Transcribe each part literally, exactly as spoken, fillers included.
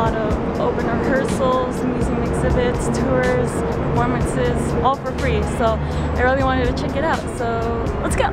lot of open rehearsals, museum exhibits, tours, performances, all for free. So I really wanted to check it out, so let's go!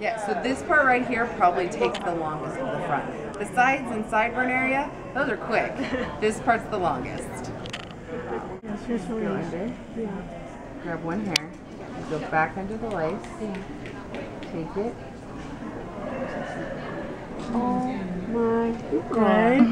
Yeah, so this part right here probably takes the longest for the front. The sides and sideburn area, those are quick. This part's the longest. Yes, here's go under. Yeah. Grab one hair, go back under the lace, yeah. Take it. Oh my God.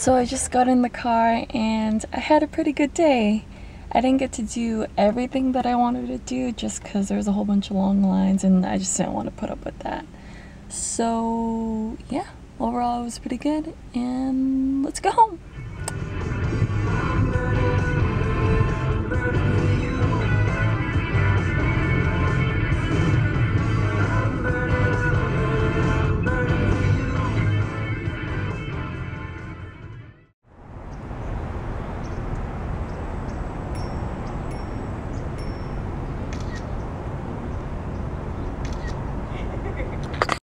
So I just got in the car and I had a pretty good day. I didn't get to do everything that I wanted to do just because there was a whole bunch of long lines and I just didn't want to put up with that. So yeah, overall it was pretty good and let's go home.